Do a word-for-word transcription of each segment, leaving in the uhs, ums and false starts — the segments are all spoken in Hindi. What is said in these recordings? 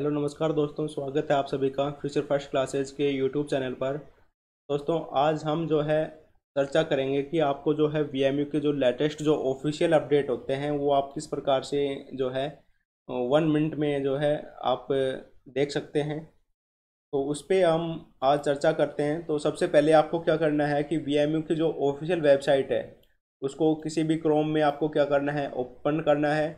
हेलो नमस्कार दोस्तों, स्वागत है आप सभी का फ्यूचर फर्स्ट क्लासेज के यूट्यूब चैनल पर। दोस्तों आज हम जो है चर्चा करेंगे कि आपको जो है वीएमयू के जो लेटेस्ट जो ऑफिशियल अपडेट होते हैं वो आप किस प्रकार से जो है वन मिनट में जो है आप देख सकते हैं, तो उस पर हम आज चर्चा करते हैं। तो सबसे पहले आपको क्या करना है कि वीएमयू की जो ऑफिशियल वेबसाइट है उसको किसी भी क्रोम में आपको क्या करना है, ओपन करना है।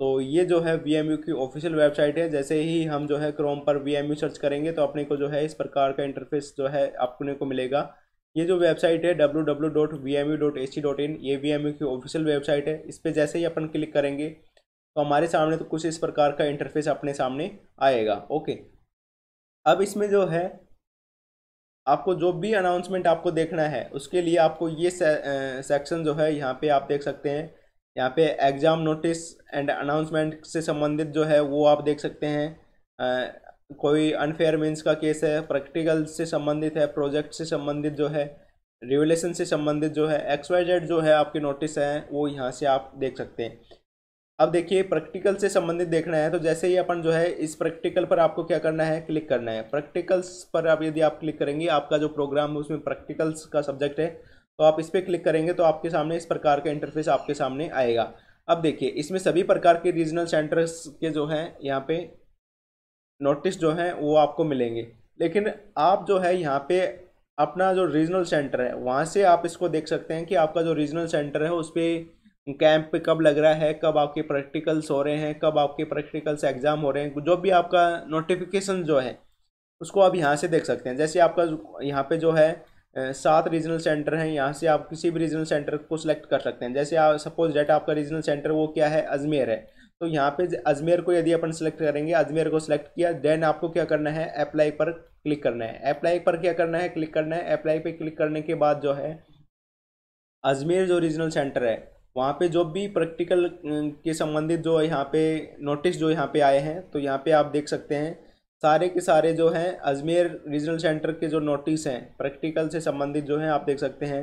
तो ये जो है वीएमयू की ऑफिशियल वेबसाइट है। जैसे ही हम जो है क्रोम पर वीएमयू सर्च करेंगे तो अपने को जो है इस प्रकार का इंटरफेस जो है अपने को मिलेगा। ये जो वेबसाइट है W W W dot V M U dot A C dot in, ये वीएमयू की ऑफिशियल वेबसाइट है। इस पर जैसे ही अपन क्लिक करेंगे तो हमारे सामने तो कुछ इस प्रकार का इंटरफेस अपने सामने आएगा। ओके, अब इसमें जो है आपको जो भी अनाउंसमेंट आपको देखना है उसके लिए आपको ये से, सेक्शन जो है यहाँ पर आप देख सकते हैं। यहाँ पे एग्ज़ाम नोटिस एंड अनाउंसमेंट से संबंधित जो है वो आप देख सकते हैं। आ, कोई अनफेयर मीन्स का केस है, प्रैक्टिकल से संबंधित है, प्रोजेक्ट से संबंधित जो है, रिवलेशन से संबंधित जो है, एक्स वाई जेड जो है आपके नोटिस हैं वो यहाँ से आप देख सकते हैं। अब देखिए प्रैक्टिकल से संबंधित देखना है तो जैसे ही अपन जो है इस प्रैक्टिकल पर आपको क्या करना है, क्लिक करना है। प्रैक्टिकल्स पर आप यदि आप क्लिक करेंगे, आपका जो प्रोग्राम है उसमें प्रैक्टिकल्स का सब्जेक्ट है तो आप इस पर क्लिक करेंगे तो आपके सामने इस प्रकार का इंटरफेस आपके सामने आएगा। अब देखिए इसमें सभी प्रकार के रीजनल सेंटर्स के जो हैं यहाँ पे नोटिस जो हैं वो आपको मिलेंगे, लेकिन आप जो है यहाँ पे अपना जो रीजनल सेंटर है वहाँ से आप इसको देख सकते हैं कि आपका जो रीजनल सेंटर है उस पर कैंप कब लग रहा है, कब आपके प्रैक्टिकल्स हो रहे हैं, कब आपके प्रैक्टिकल्स एग्ज़ाम हो रहे हैं। जो भी आपका नोटिफिकेशन जो है उसको आप यहाँ से देख सकते हैं। जैसे आपका यहाँ पर जो है सात रीजनल सेंटर हैं, यहाँ से आप किसी भी रीजनल सेंटर को सिलेक्ट कर सकते हैं। जैसे आप सपोज डेट आपका रीजनल सेंटर वो क्या है, अजमेर है, तो यहाँ पे अजमेर को यदि अपन सिलेक्ट करेंगे, अजमेर को सिलेक्ट किया, देन आपको क्या करना है, अप्लाई पर क्लिक करना है। अप्लाई पर क्या करना है, क्लिक करना है। अप्लाई पर क्लिक करने के बाद जो है अजमेर जो रीजनल सेंटर है वहाँ पर जो भी प्रैक्टिकल के संबंधित जो यहाँ पे नोटिस जो यहाँ पर आए हैं तो यहाँ पर आप देख सकते हैं सारे के सारे जो हैं अजमेर रीजनल सेंटर के जो नोटिस हैं प्रैक्टिकल से संबंधित जो हैं आप देख सकते हैं।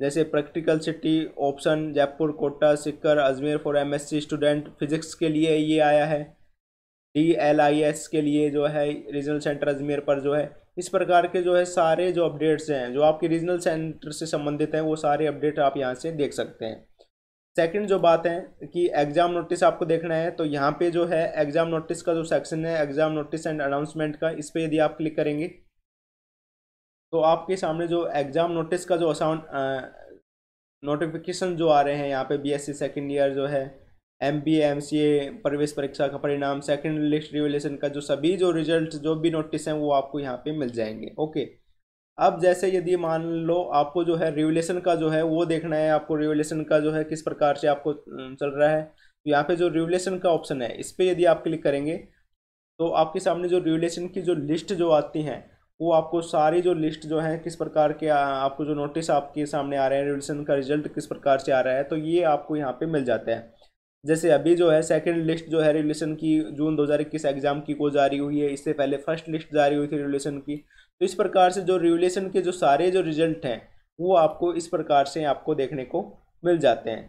जैसे practical city option Jaipur, Kota, Sikar, Ajmer for MSc student, physics के लिए ये आया है, डीएलआईएस के लिए जो है रीजनल सेंटर अजमेर पर जो है, इस प्रकार के जो है सारे जो अपडेट्स हैं जो आपके रीजनल सेंटर से संबंधित हैं वो सारे अपडेट आप यहाँ से देख सकते हैं। सेकंड जो बात है कि एग्ज़ाम नोटिस आपको देखना है तो यहाँ पे जो है एग्ज़ाम नोटिस का जो सेक्शन है एग्ज़ाम नोटिस एंड अनाउंसमेंट का, इस पर यदि आप क्लिक करेंगे तो आपके सामने जो एग्ज़ाम नोटिस का जो असाउंड नोटिफिकेशन जो आ रहे हैं यहाँ पे बीएससी सेकंड ईयर जो है, एमबीए, एमसीए, प्रवेश परीक्षा का परिणाम, सेकंड लिस्ट रिवलेशन का जो सभी जो रिजल्ट जो भी नोटिस हैं वो आपको यहाँ पर मिल जाएंगे। ओके, अब जैसे यदि मान लो आपको जो है रिवलेशन का जो है वो देखना है, आपको रिवलेशन का जो है किस प्रकार से आपको चल रहा है, तो यहाँ पे जो रिवलेशन का ऑप्शन है इस पर यदि आप क्लिक करेंगे तो आपके सामने जो रिवलेशन की जो लिस्ट जो आती हैं वो आपको सारी जो लिस्ट जो है किस प्रकार के आपको जो नोटिस आपके सामने आ रहे हैं, रिवलेशन का रिजल्ट किस प्रकार से आ रहा है, तो ये आपको यहाँ पर मिल जाता है। जैसे अभी जो है सेकेंड लिस्ट जो है रिवलेशन की जून दो हज़ार इक्कीस एग्ज़ाम की को जारी हुई है, इससे पहले फर्स्ट लिस्ट जारी हुई थी रिवलेशन की। तो इस प्रकार से जो रिवलेशन के जो सारे जो रिजल्ट हैं वो आपको इस प्रकार से आपको देखने को मिल जाते हैं।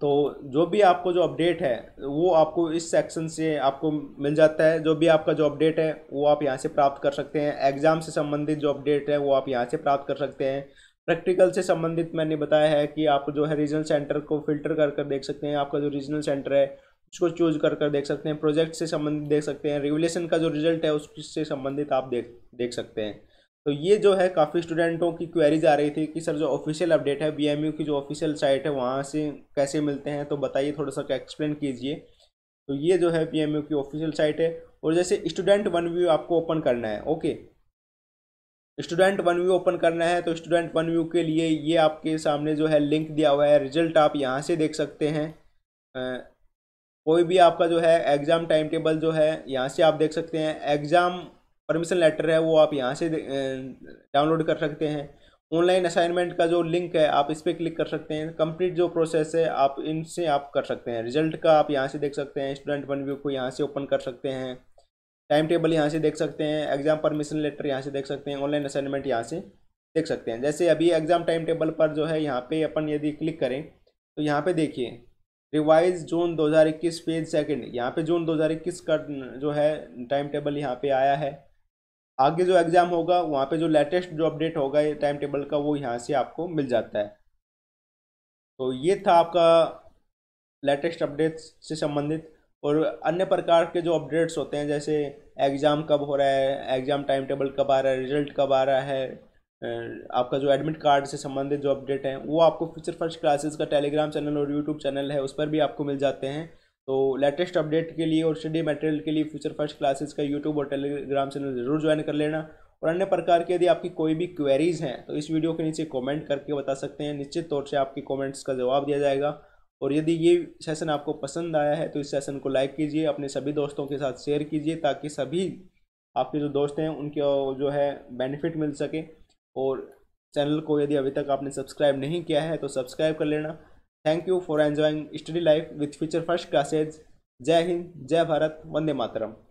तो जो भी आपको जो अपडेट है वो आपको इस सेक्शन से आपको मिल जाता है। जो भी आपका जो अपडेट है वो आप यहाँ से प्राप्त कर सकते हैं। एग्ज़ाम से संबंधित जो अपडेट है वो आप यहाँ से प्राप्त कर सकते हैं। प्रैक्टिकल से संबंधित मैंने बताया है कि आप जो है रीजनल सेंटर को फिल्टर कर कर देख सकते हैं, आपका जो रीजनल सेंटर है उसको चूज कर कर देख सकते हैं, प्रोजेक्ट से संबंधित देख सकते हैं, रिवलेशन का जो रिजल्ट है उससे संबंधित आप देख देख सकते हैं। तो ये जो है काफ़ी स्टूडेंटों की क्वेरीज आ रही थी कि सर जो ऑफिशियल अपडेट है वीएमयू की जो ऑफिशियल साइट है वहाँ से कैसे मिलते हैं, तो बताइए, थोड़ा सा एक्सप्लेन कीजिए। तो ये जो है वीएमयू की ऑफिशियल साइट है और जैसे स्टूडेंट वन व्यू आपको ओपन करना है। Okay, student one view open करना है तो स्टूडेंट वन व्यू के लिए ये आपके सामने जो है लिंक दिया हुआ है, रिजल्ट आप यहाँ से देख सकते हैं। कोई भी आपका जो है एग्ज़ाम टाइम टेबल जो है यहाँ से आप देख सकते हैं। एग्ज़ाम परमिशन लेटर है वो आप यहाँ से डाउनलोड कर सकते हैं। ऑनलाइन असाइनमेंट का जो लिंक है आप इस पर क्लिक कर सकते हैं। कंप्लीट जो प्रोसेस है आप इनसे आप कर सकते हैं। रिजल्ट का आप यहाँ से देख सकते हैं, स्टूडेंट वन व्यू को यहाँ से ओपन कर सकते हैं, टाइम टेबल यहाँ से देख सकते हैं, एग्ज़ाम परमिशन लेटर यहाँ से देख सकते हैं, ऑनलाइन असाइनमेंट यहाँ से देख सकते हैं। जैसे अभी एग्ज़ाम टाइम टेबल पर जो है यहाँ पर अपन यदि क्लिक करें तो यहाँ पर देखिए रिवाइज जून दो हज़ार इक्कीस पेज सेकंड, यहाँ पे जून दो हज़ार इक्कीस का जो है टाइम टेबल यहाँ पे आया है। आगे जो एग्ज़ाम होगा वहाँ पे जो लेटेस्ट जो अपडेट होगा ये टाइम टेबल का वो यहाँ से आपको मिल जाता है। तो ये था आपका लेटेस्ट अपडेट्स से संबंधित। और अन्य प्रकार के जो अपडेट्स होते हैं जैसे एग्ज़ाम कब हो रहा है, एग्ज़ाम टाइम टेबल कब आ रहा है, रिजल्ट कब आ रहा है, आपका जो एडमिट कार्ड से संबंधित जो अपडेट हैं वो आपको फ्यूचर फर्स्ट क्लासेस का टेलीग्राम चैनल और यूट्यूब चैनल है उस पर भी आपको मिल जाते हैं। तो लेटेस्ट अपडेट के लिए और स्टडी मटेरियल के लिए फ्यूचर फर्स्ट क्लासेस का यूट्यूब और टेलीग्राम चैनल ज़रूर ज्वाइन कर लेना। और अन्य प्रकार के यदि आपकी कोई भी क्वेरीज़ हैं तो इस वीडियो के नीचे कॉमेंट करके बता सकते हैं, निश्चित तौर से आपके कॉमेंट्स का जवाब दिया जाएगा। और यदि ये सेशन आपको पसंद आया है तो इस सेशन को लाइक कीजिए, अपने सभी दोस्तों के साथ शेयर कीजिए ताकि सभी आपके जो दोस्त हैं उनके जो है बेनिफिट मिल सके। और चैनल को यदि अभी तक आपने सब्सक्राइब नहीं किया है तो सब्सक्राइब कर लेना। Thank you for enjoying study life with Future First Classes. जय हिंद, जय भारत, वंदे मातरम।